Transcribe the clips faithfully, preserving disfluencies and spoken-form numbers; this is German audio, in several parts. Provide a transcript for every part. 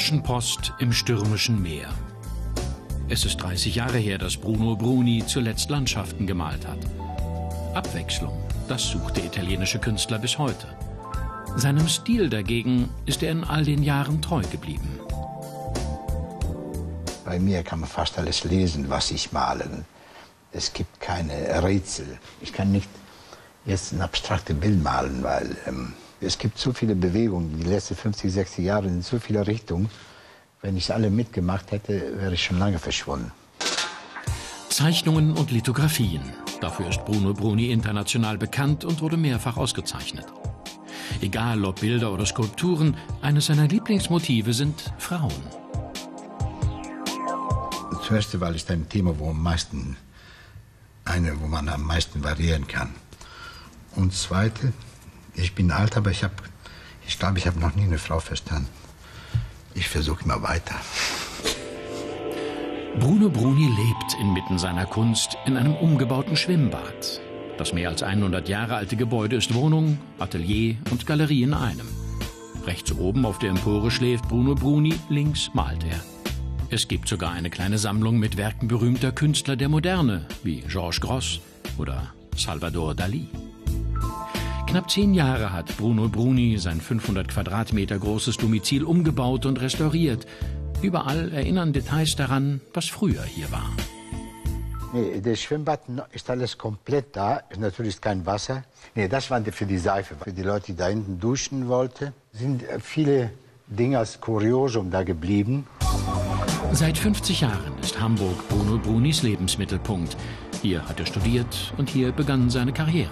Flaschenpost im stürmischen Meer. Es ist dreißig Jahre her, dass Bruno Bruni zuletzt Landschaften gemalt hat. Abwechslung, das sucht der italienische Künstler bis heute. Seinem Stil dagegen ist er in all den Jahren treu geblieben. Bei mir kann man fast alles lesen, was ich male. Es gibt keine Rätsel. Ich kann nicht jetzt ein abstraktes Bild malen, weil ähm, es gibt so viele Bewegungen, die letzten fünfzig, sechzig Jahre in so viele Richtungen. Wenn ich es alle mitgemacht hätte, wäre ich schon lange verschwunden. Zeichnungen und Lithografien. Dafür ist Bruno Bruni international bekannt und wurde mehrfach ausgezeichnet. Egal ob Bilder oder Skulpturen, eines seiner Lieblingsmotive sind Frauen. Zuerst, weil es ein Thema, wo am meisten eine, wo man am meisten variieren kann. Und zweite, ich bin alt, aber ich habe, ich glaube, ich habe noch nie eine Frau verstanden. Ich versuche immer weiter. Bruno Bruni lebt inmitten seiner Kunst in einem umgebauten Schwimmbad. Das mehr als hundert Jahre alte Gebäude ist Wohnung, Atelier und Galerie in einem. Rechts oben auf der Empore schläft Bruno Bruni, links malt er. Es gibt sogar eine kleine Sammlung mit Werken berühmter Künstler der Moderne, wie Georges Gross oder Salvador Dali. Knapp zehn Jahre hat Bruno Bruni sein fünfhundert Quadratmeter großes Domizil umgebaut und restauriert. Überall erinnern Details daran, was früher hier war. Nee, das Schwimmbad ist alles komplett da. Natürlich ist kein Wasser. Nee, das war für die Seife. Für die Leute, die da hinten duschen wollten, sind viele Dinge als Kuriosum da geblieben. Seit fünfzig Jahren ist Hamburg Bruno Brunis Lebensmittelpunkt. Hier hat er studiert und hier begann seine Karriere.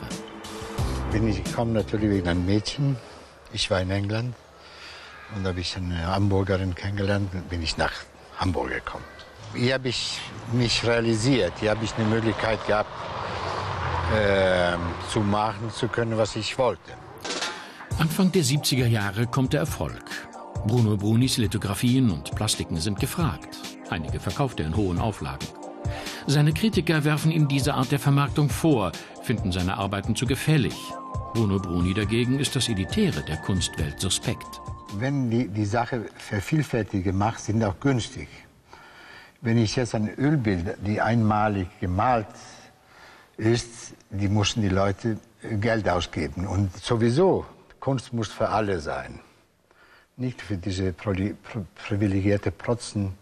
Ich komme natürlich wegen einem Mädchen. Ich war in England und da habe ich eine Hamburgerin kennengelernt und bin ich nach Hamburg gekommen. Hier habe ich mich realisiert, hier habe ich eine Möglichkeit gehabt, äh, zu machen zu können, was ich wollte. Anfang der siebziger Jahre kommt der Erfolg. Bruno Brunis Lithografien und Plastiken sind gefragt. Einige verkauft er in hohen Auflagen. Seine Kritiker werfen ihm diese Art der Vermarktung vor, finden seine Arbeiten zu gefällig. Bruno Bruni dagegen ist das Elitäre der Kunstwelt suspekt. Wenn die, die Sache vervielfältig gemacht, sind auch günstig. Wenn ich jetzt ein Ölbild, die einmalig gemalt ist, die mussten die Leute Geld ausgeben. Und sowieso, Kunst muss für alle sein. Nicht für diese privilegierte Protzen,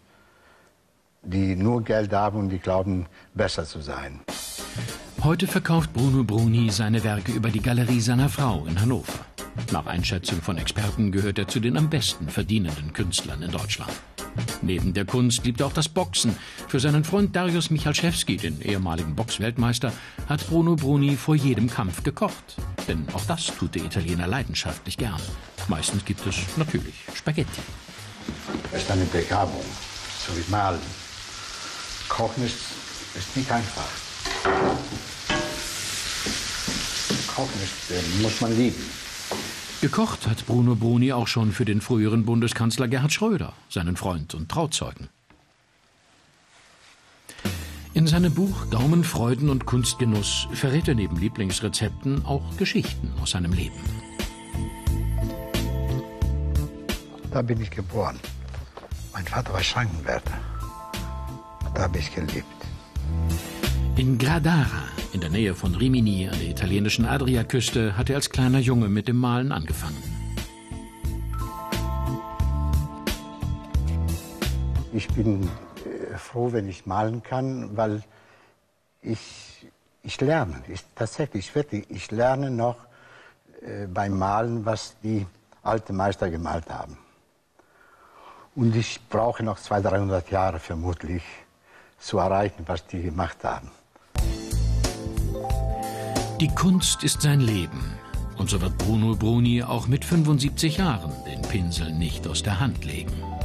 die nur Geld haben und die glauben, besser zu sein. Heute verkauft Bruno Bruni seine Werke über die Galerie seiner Frau in Hannover. Nach Einschätzung von Experten gehört er zu den am besten verdienenden Künstlern in Deutschland. Neben der Kunst liebt er auch das Boxen. Für seinen Freund Darius Michalschewski, den ehemaligen Boxweltmeister, hat Bruno Bruni vor jedem Kampf gekocht. Denn auch das tut der Italiener leidenschaftlich gern. Meistens gibt es natürlich Spaghetti. Das ist eine Begabung, so wie Malen. Kochen ist, ist nicht einfach. Kochen ist, äh, muss man lieben. Gekocht hat Bruno Bruni auch schon für den früheren Bundeskanzler Gerhard Schröder, seinen Freund und Trauzeugen. In seinem Buch Gaumenfreuden und Kunstgenuss verrät er neben Lieblingsrezepten auch Geschichten aus seinem Leben. Da bin ich geboren. Mein Vater war Schrankenwärter. Da habe ich gelebt. In Gradara, in der Nähe von Rimini an der italienischen Adriaküste, hat er als kleiner Junge mit dem Malen angefangen. Ich bin äh, froh, wenn ich malen kann, weil ich, ich lerne. Ich, tatsächlich, wirklich, ich lerne noch äh, beim Malen, was die alten Meister gemalt haben. Und ich brauche noch zweihundert, dreihundert Jahre vermutlich, zu erreichen, was die gemacht haben. Die Kunst ist sein Leben. Und so wird Bruno Bruni auch mit fünfundsiebzig Jahren den Pinsel nicht aus der Hand legen.